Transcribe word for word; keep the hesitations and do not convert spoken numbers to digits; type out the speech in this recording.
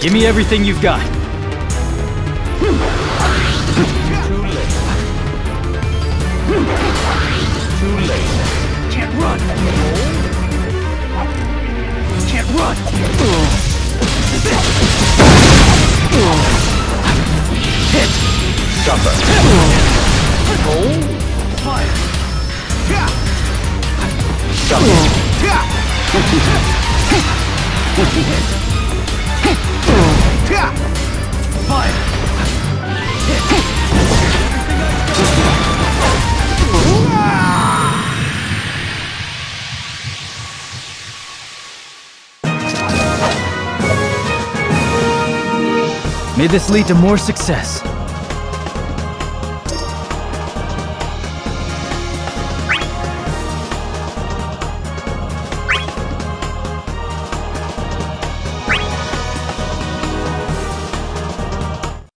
Give me everything you've got. Too late. Too late. Can't run. Can't run. Hit. Suffer. Goal. Fire. Suffer. Hit. Fire! May this lead to more success.